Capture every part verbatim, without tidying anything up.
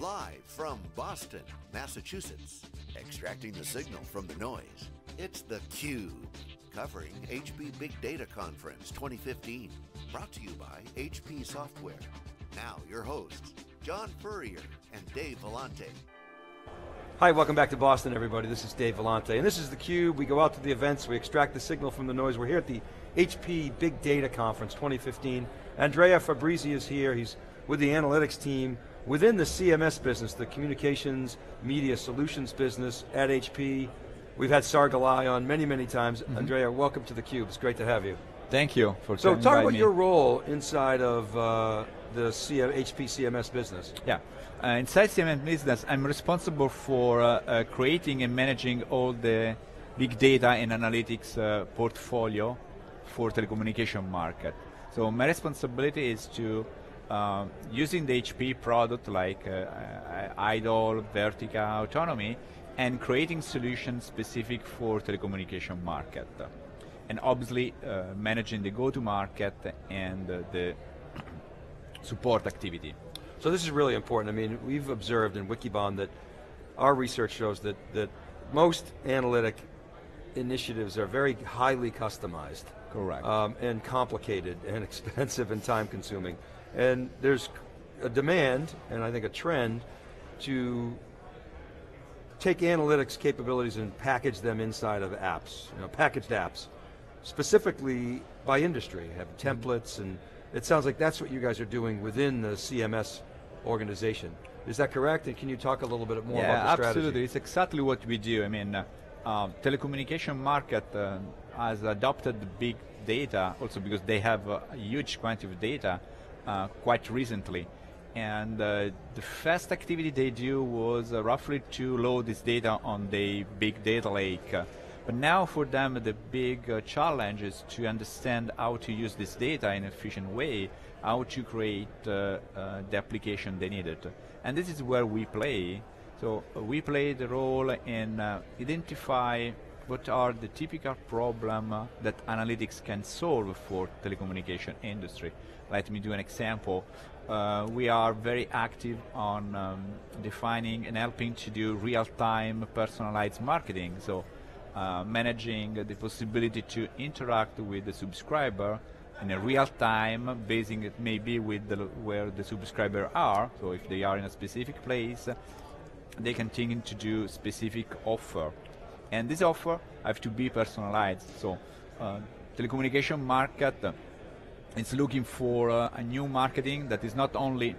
Live from Boston, Massachusetts, extracting the signal from the noise, it's theCUBE, covering H P Big Data Conference twenty fifteen, brought to you by H P Software. Now your hosts, John Furrier and Dave Vellante. Hi, welcome back to Boston, everybody. This is Dave Vellante, and this is theCUBE. We go out to the events, we extract the signal from the noise. We're here at the H P Big Data Conference twenty fifteen. Andrea Fabrizi is here. He's with the analytics team within the C M S business, the communications media solutions business at H P. We've had Saar Gillai on many, many times. Mm-hmm. Andrea, welcome to theCUBE. It's great to have you. Thank you for so talk about me. Your role inside of uh, the C H P C M S business. Yeah, uh, inside C M S business, I'm responsible for uh, uh, creating and managing all the big data and analytics uh, portfolio for telecommunication market. So my responsibility is to uh, using the H P product like uh, uh, I D O L, Vertica, Autonomy, and creating solutions specific for telecommunication market. And obviously uh, managing the go-to-market and uh, the support activity. So this is really important. I mean, we've observed in Wikibon that our research shows that, that most analytic initiatives are very highly customized. Correct. Um, and complicated and expensive and time-consuming. And there's a demand, and I think a trend, to take analytics capabilities and package them inside of apps, you know, packaged apps. Specifically by industry, have templates, and it sounds like that's what you guys are doing within the C M S organization. Is that correct? And can you talk a little bit more yeah, about the strategy? Absolutely, it's exactly what we do. I mean, uh, uh, telecommunication market uh, has adopted big data also because they have a huge quantity of data uh, quite recently. And uh, the first activity they do was uh, roughly to load this data on the big data lake. Uh, But now for them, the big uh, challenge is to understand how to use this data in an efficient way, how to create uh, uh, the application they needed. And this is where we play. So uh, we play the role in uh, identify what are the typical problem uh, that analytics can solve for telecommunication industry. Let me do an example. Uh, we are very active on um, defining and helping to do real-time personalized marketing. So. Uh, managing the possibility to interact with the subscriber in a real time, basing it maybe with the, where the subscriber are. So if they are in a specific place, they continue to do specific offer. And this offer have to be personalized. So uh, telecommunication market is looking for uh, a new marketing that is not only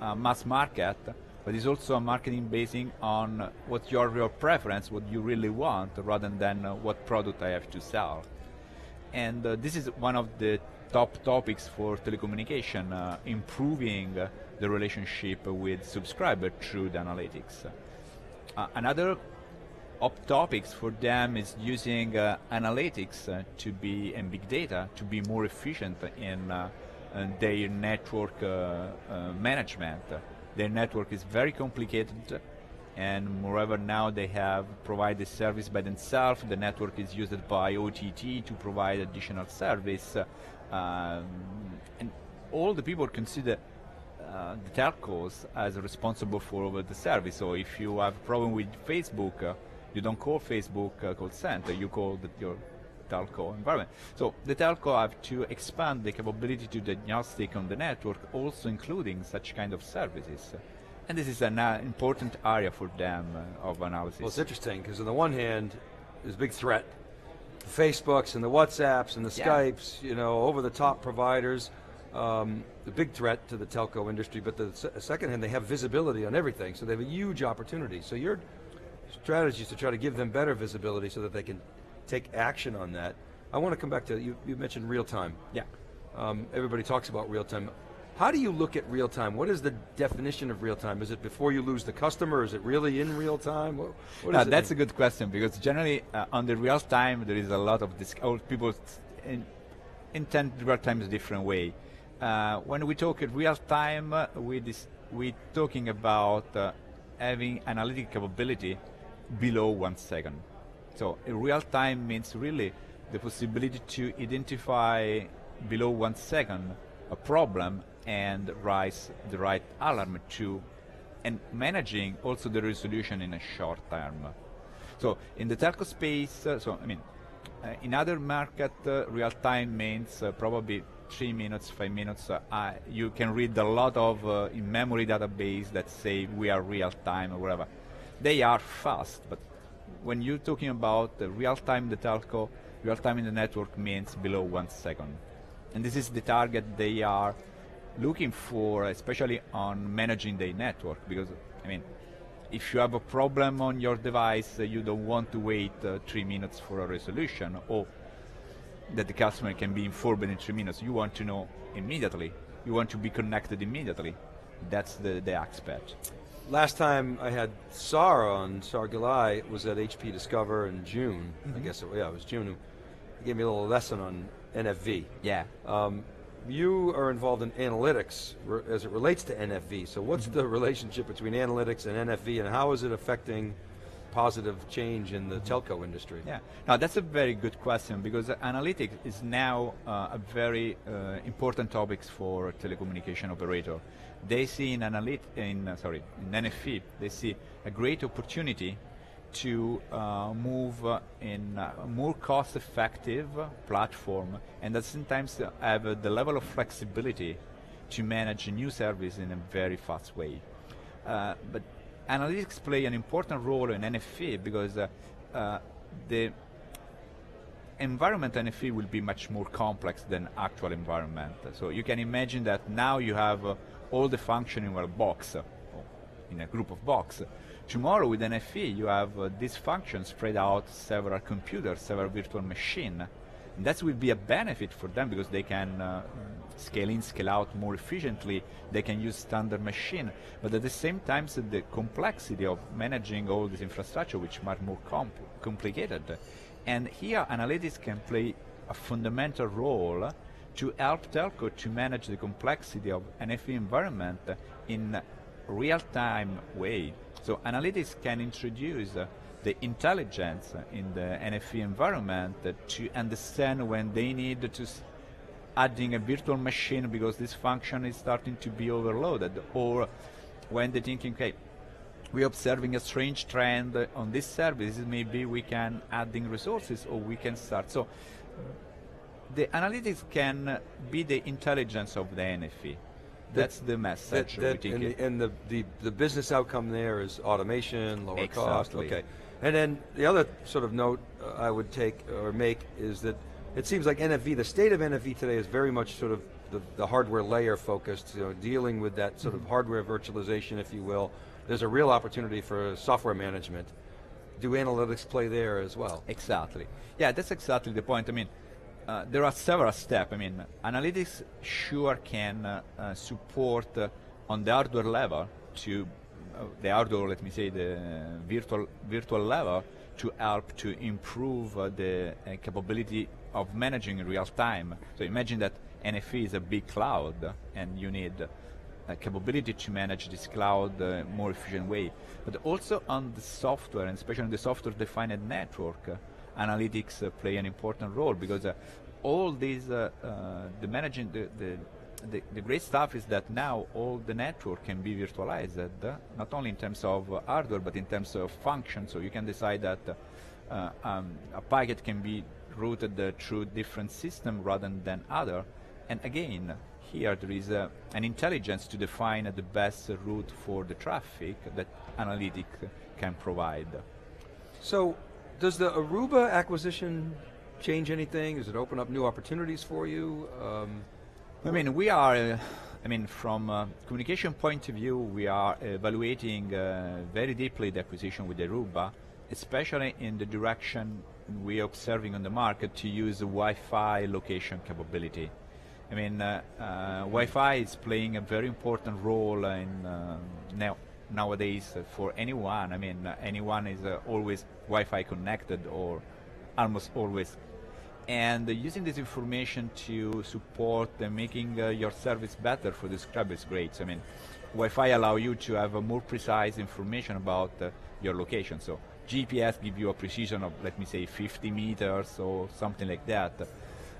uh, mass market, but it's also a marketing basing on what your real preference, what you really want, rather than uh, what product I have to sell. And uh, this is one of the top topics for telecommunication, uh, improving uh, the relationship with subscriber through the analytics. Uh, another top topics for them is using uh, analytics uh, to be, and big data to be more efficient in uh, their network uh, uh, management. Their network is very complicated, and moreover now they have provided service by themselves. The network is used by O T T to provide additional service. Um, and all the people consider uh, the telcos as responsible for the service. So if you have a problem with Facebook, uh, you don't call Facebook uh, call center, you call the, your telco environment. So the telco have to expand the capability to diagnostic on the network, also including such kind of services. And this is an uh, important area for them uh, of analysis. Well, it's interesting, because on the one hand, there's a big threat. The Facebooks and the WhatsApps and the yeah. Skypes, you know, over-the-top providers, um, the big threat to the telco industry, but the se second hand, they have visibility on everything, so they have a huge opportunity. So your strategy is to try to give them better visibility so that they can take action on that. I want to come back to, you, you mentioned real time. Yeah. Um, everybody talks about real time. How do you look at real time? What is the definition of real time? Is it before you lose the customer? Is it really in real time? What, what no, that's mean? A good question, because generally uh, on the real time there is a lot of this, people in, intend real time in a different way. Uh, when we talk at real time, uh, we dis we're talking about uh, having analytic capability below one second. So real time means really the possibility to identify below one second a problem and raise the right alarm to and managing also the resolution in a short term. So in the telco space, uh, so I mean, uh, in other market, uh, real time means uh, probably three minutes, five minutes. Uh, uh, you can read a lot of uh, in-memory database that say we are real time or whatever. They are fast, but when you're talking about the real time, the telco, real time in the network means below one second. And this is the target they are looking for, especially on managing their network, because, I mean, if you have a problem on your device, uh, you don't want to wait uh, three minutes for a resolution, or that the customer can be informed in three minutes. You want to know immediately. You want to be connected immediately. That's the, the aspect. Last time I had Saar on, Saar Gillai, it was at H P Discover in June. Mm-hmm. I guess it, yeah, it was June. He gave me a little lesson on N F V. Yeah. Um, you are involved in analytics re as it relates to N F V. So what's mm-hmm. the relationship between analytics and N F V, and how is it affecting positive change in the telco industry? Yeah. Now that's a very good question, because uh, analytics is now uh, a very uh, important topic for telecommunication operator. They see in analyt in uh, sorry in N F V they see a great opportunity to uh, move uh, in a more cost-effective platform, and that sometimes have uh, the level of flexibility to manage a new service in a very fast way. Uh, but analytics play an important role in N F V because uh, uh, the environment N F V will be much more complex than actual environment. So you can imagine that now you have uh, all the function in a box, uh, in a group of box. Tomorrow with N F V you have uh, this function spread out several computers, several virtual machine. And that will be a benefit for them because they can uh, scale in, scale out more efficiently. They can use standard machine. But at the same time, so the complexity of managing all this infrastructure, which are more comp complicated. And here analytics can play a fundamental role to help telco to manage the complexity of N F V environment in real-time way. So analytics can introduce uh, the intelligence in the N F V environment uh, to understand when they need to s adding a virtual machine because this function is starting to be overloaded, or when they're thinking, okay, we're observing a strange trend uh, on this service, maybe we can adding resources or we can start. So the analytics can uh, be the intelligence of the N F V. That's that, the message. That, that, and the, and the, the, the business outcome there is automation, lower exactly. cost. Okay. And then the other sort of note uh, I would take or make is that it seems like N F V, the state of N F V today is very much sort of the, the hardware layer focused, you know, dealing with that sort mm-hmm. of hardware virtualization, if you will. There's a real opportunity for software management. Do analytics play there as well? Exactly. Yeah, that's exactly the point. I mean, Uh, there are several steps. I mean, analytics sure can uh, uh, support uh, on the hardware level to uh, the hardware, let me say, the uh, virtual virtual level to help to improve uh, the uh, capability of managing in real time. So imagine that N F V is a big cloud, and you need a capability to manage this cloud uh, more efficient way. But also on the software, and especially on the software-defined network. Uh, Analytics uh, play an important role because uh, all these uh, uh, the managing the, the the the great stuff is that now all the network can be virtualized, uh, not only in terms of uh, hardware but in terms of function. So you can decide that uh, um, a packet can be routed uh, through different system rather than other. And again, here there is uh, an intelligence to define uh, the best route for the traffic that analytics can provide. So. Does the Aruba acquisition change anything? Does it open up new opportunities for you? Um, I mean, we are, uh, I mean, from a communication point of view, we are evaluating uh, very deeply the acquisition with Aruba, especially in the direction we are observing on the market to use the Wi-Fi location capability. I mean, uh, uh, Wi-Fi is playing a very important role in uh, now. Nowadays uh, for anyone, I mean, uh, anyone is uh, always Wi-Fi connected or almost always. And uh, using this information to support uh, making uh, your service better for the subscriber is great. So, I mean, Wi-Fi allow you to have a more precise information about uh, your location. So G P S give you a precision of, let me say, fifty meters or something like that.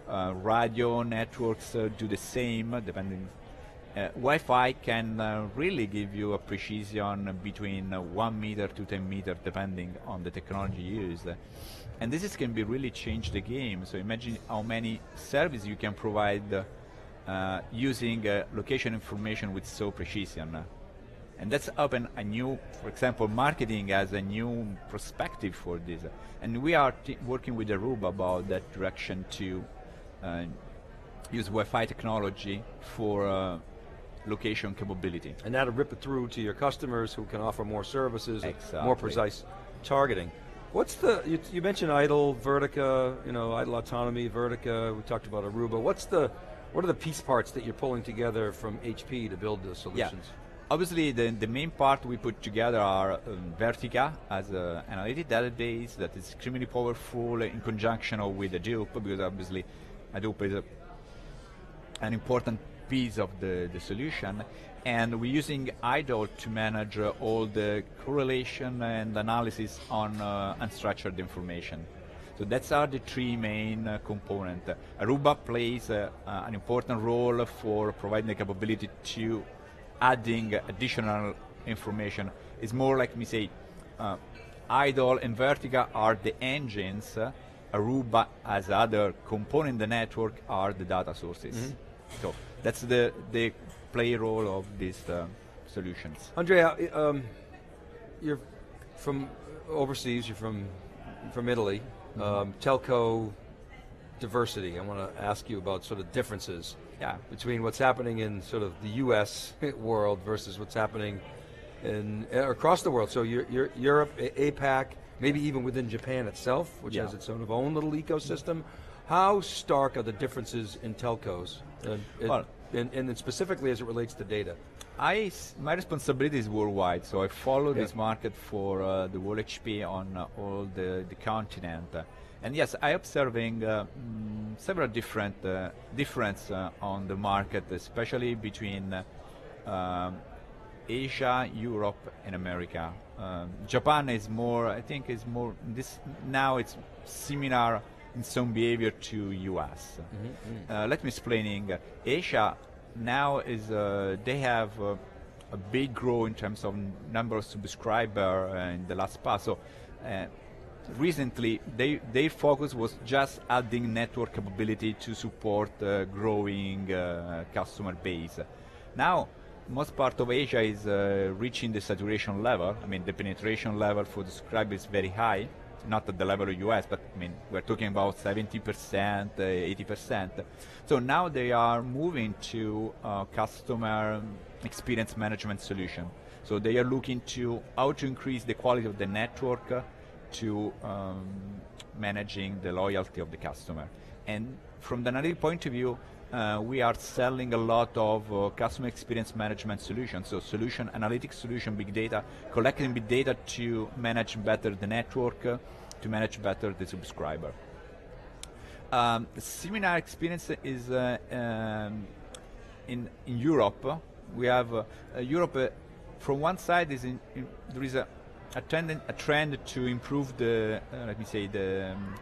Uh, radio networks uh, do the same, depending Uh, Wi-Fi can uh, really give you a precision between uh, one meter to ten meter, depending on the technology used. And this is, can be really change the game. So imagine how many services you can provide uh, using uh, location information with so precision. And that's open a new, for example, marketing as a new perspective for this. And we are t working with Aruba about that direction to uh, use Wi-Fi technology for uh, location capability. And that'll rip it through to your customers who can offer more services, exactly. More precise targeting. What's the, you, you mentioned IDOL, Vertica, you know, IDOL Autonomy, Vertica, we talked about Aruba. What's the, what are the piece parts that you're pulling together from H P to build the solutions? Yeah. Obviously, the, the main part we put together are um, Vertica as an analytic database that is extremely powerful in conjunction with Hadoop, because obviously Hadoop is a, an important piece of the, the solution. And we're using IDOL to manage uh, all the correlation and analysis on uh, unstructured information. So that's are the three main uh, components. Aruba plays uh, uh, an important role for providing the capability to adding additional information. It's more like me say, uh, IDOL and Vertica are the engines, uh, Aruba as other component in the network are the data sources. Mm-hmm. So that's the, the play role of these uh, solutions. Andrea, um, you're from overseas, you're from, from Italy, mm-hmm. um, telco diversity. I want to ask you about sort of differences. Yeah, between what's happening in sort of the U S world versus what's happening in uh, across the world. So you're, you're Europe, A PAC, maybe even within Japan itself, which yeah. has its own, own little ecosystem. How stark are the differences in telcos, and, well, and, and, and specifically as it relates to data? I, my responsibility is worldwide, so I follow yeah. this market for uh, the world H P on uh, all the, the continent. Uh, And yes, I'm observing uh, mm, several different uh, differences uh, on the market, especially between uh, um, Asia, Europe, and America. Um, Japan is more, I think, is more this now. It's similar in some behavior to U S. Mm-hmm. uh, let me explaining. Uh, Asia now is uh, they have uh, a big growth in terms of number of subscribers uh, in the last past. So. Uh, Recently, they, their focus was just adding network capability to support uh, growing uh, customer base. Now, most part of Asia is uh, reaching the saturation level. I mean, the penetration level for the subscriber is very high, not at the level of U S, but I mean, we're talking about seventy percent, uh, eighty percent. So now they are moving to uh, customer experience management solution. So they are looking to how to increase the quality of the network, uh, to um, managing the loyalty of the customer. And from the analytic point of view, uh, we are selling a lot of uh, customer experience management solutions, so solution, analytics solution, big data, collecting big data to manage better the network, uh, to manage better the subscriber. Um, similar experience is uh, um, in, in Europe. We have uh, uh, Europe, uh, from one side, is in, in, there is a A trend, a trend to improve the, uh, let me say, the um,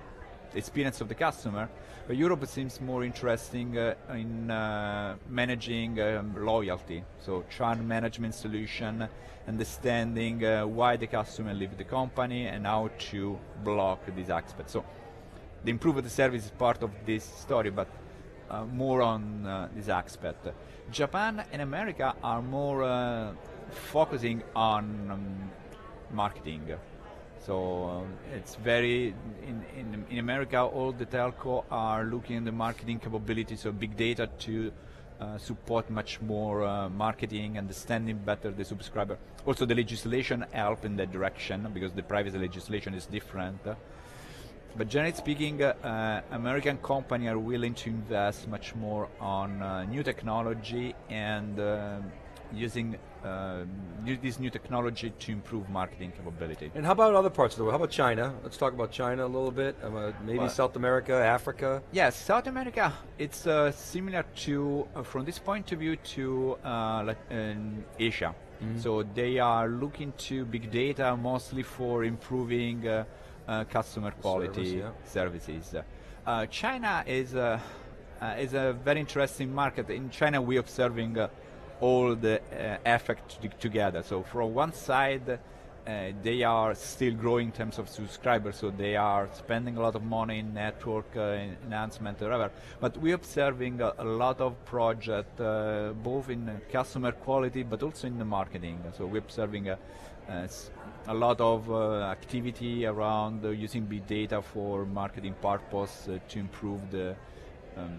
experience of the customer, but Europe seems more interesting uh, in uh, managing um, loyalty, so churn management solution, understanding uh, why the customer leaves the company and how to block this aspect. So the improvement of the service is part of this story, but uh, more on uh, this aspect. Japan and America are more uh, focusing on um, marketing. So um, it's very, in, in, in America, all the telco are looking at the marketing capabilities of big data to uh, support much more uh, marketing, understanding better the subscriber. Also the legislation help in that direction because the privacy legislation is different. But generally speaking, uh, American companies are willing to invest much more on uh, new technology and uh, using uh, this new technology to improve marketing capability. And how about other parts of the world? How about China? Let's talk about China a little bit. Uh, maybe well, South America, Africa? Yes, South America, it's uh, similar to, uh, from this point of view, to uh, Latin Asia. Mm-hmm. So they are looking to big data mostly for improving uh, uh, customer quality Service, yeah. services. Uh, China is, uh, uh, is a very interesting market. In China, we're observing uh, all the uh, effect together. So from one side, uh, they are still growing in terms of subscribers, so they are spending a lot of money in network uh, enhancement or whatever. But we're observing a, a lot of projects, uh, both in customer quality, but also in the marketing. So we're observing a, a, a lot of uh, activity around uh, using big data for marketing purpose uh, to improve the um,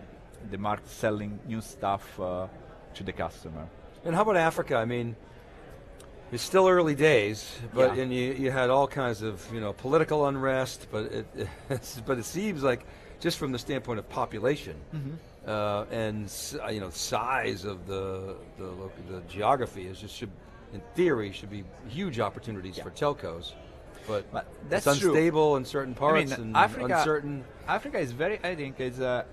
the market, selling new stuff uh, to the customer. And how about Africa? I mean, it's still early days, but yeah. and you, you had all kinds of you know political unrest, but it, it but it seems like just from the standpoint of population mm-hmm. uh, and you know size of the the, the geography is just should, in theory should be huge opportunities yeah. for telcos. But, but that's it's unstable true. in certain parts I mean, and Africa, uncertain. Africa is very, I think, is a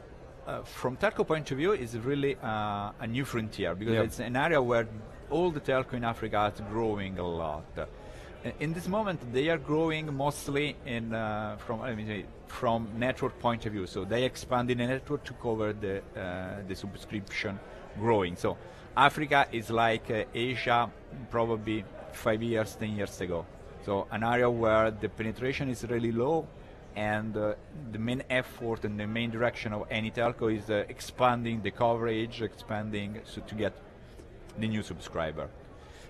Uh, from telco point of view, is really uh, a new frontier because yep. it's an area where all the telco in Africa are growing a lot. Uh, in this moment, they are growing mostly in uh, from I mean, say, from network point of view. So they expanded the network to cover the uh, the subscription growing. So Africa is like uh, Asia probably five years, ten years ago. So an area where the penetration is really low. And uh, the main effort and the main direction of any telco is uh, expanding the coverage, expanding so to get the new subscriber.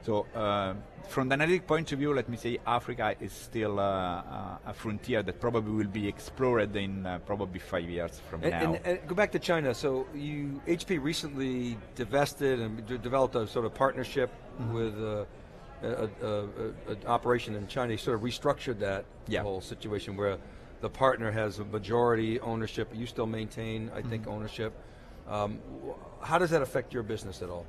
So uh, from the analytic point of view, let me say Africa is still uh, a frontier that probably will be explored in uh, probably five years from and, now. And, and go back to China. So you, H P recently divested and d developed a sort of partnership mm-hmm. with uh, an operation in China. You sort of restructured that yeah. whole situation where the partner has a majority ownership. You still maintain, I think, mm-hmm. ownership. Um, how does that affect your business at all?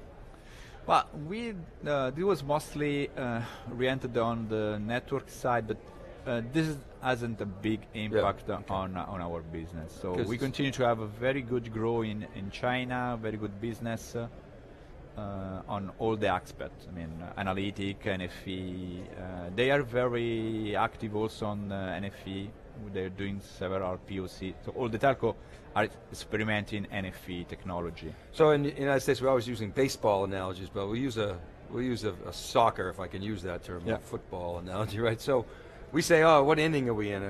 Well, we uh, this was mostly uh, oriented on the network side, but uh, this hasn't a big impact yeah, okay. on on our business. So we continue to have a very good growth in in China, very good business uh, uh, on all the aspects. I mean, uh, analytic, N F V. Uh, they are very active also on uh, N F V. They're doing several P O C. So all the telco are experimenting N F V technology. So in the United States, we're always using baseball analogies, but we use a we use a, a soccer, if I can use that term, yeah. football analogy, right? So we say, oh, what inning are we in?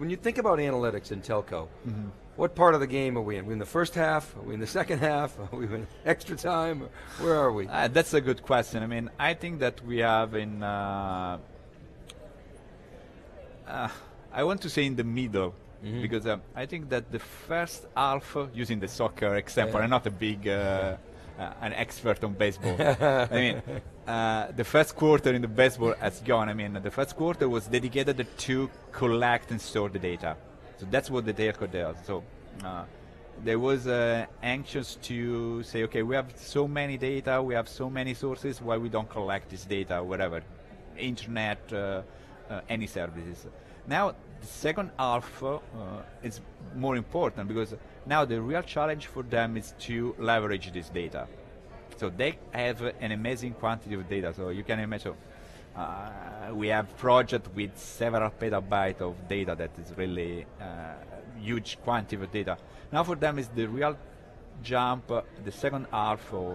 When you think about analytics in telco, mm-hmm. what part of the game are we in? Are we in the first half? Are we in the second half? Are we in extra time? Where are we? Uh, that's a good question. I mean, I think that we have in. Uh, uh, I want to say in the middle, mm-hmm. because um, I think that the first half, uh, using the soccer example, yeah. I'm not a big, uh, uh, an expert on baseball. I mean, uh, the first quarter in the baseball has gone. I mean, the first quarter was dedicated to collect and store the data. So that's what the telco does. So uh, there was uh, anxious to say, okay, we have so many data, we have so many sources, why we don't collect this data, whatever, internet, uh, uh, any services. Now the second half uh, is more important because now the real challenge for them is to leverage this data. So they have uh, an amazing quantity of data. So you can imagine uh, we have project with several petabytes of data that is really uh, huge quantity of data. Now for them is the real jump, uh, the second half or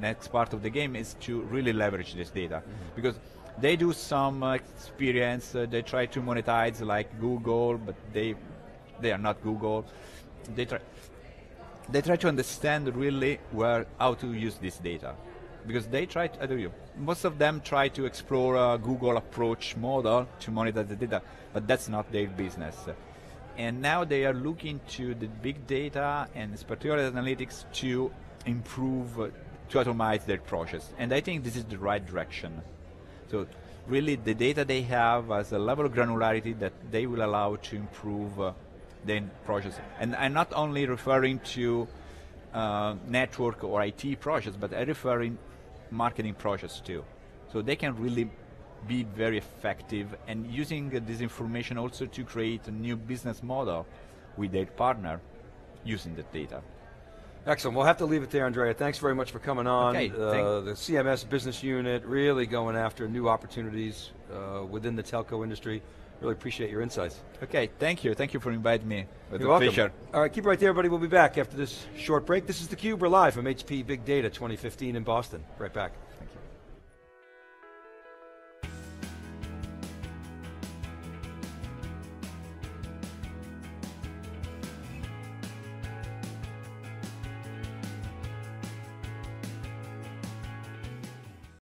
next part of the game is to really leverage this data mm-hmm. because they do some uh, experience, uh, they try to monetize like Google, but they they are not Google. They try they try to understand really where how to use this data. Because they try to, I don't know, most of them try to explore a Google approach model to monetize the data, but that's not their business. And now they are looking to the big data and particularly analytics to improve, uh, to automate their process. And I think this is the right direction. So really the data they have has a level of granularity that they will allow to improve uh, their process. And I'm not only referring to uh, network or I T process, but I refer in marketing process too. So they can really be very effective and using uh, this information also to create a new business model with their partner using the data. Excellent, we'll have to leave it there, Andrea. Thanks very much for coming on. Okay, uh, the C M S business unit really going after new opportunities uh, within the telco industry. Really appreciate your insights. Okay, thank you. Thank you for inviting me. It's You're a welcome. Pleasure. All right, keep it right there, everybody. We'll be back after this short break. This is theCUBE. We're live from H P Big Data twenty fifteen in Boston. Right back. Thank you.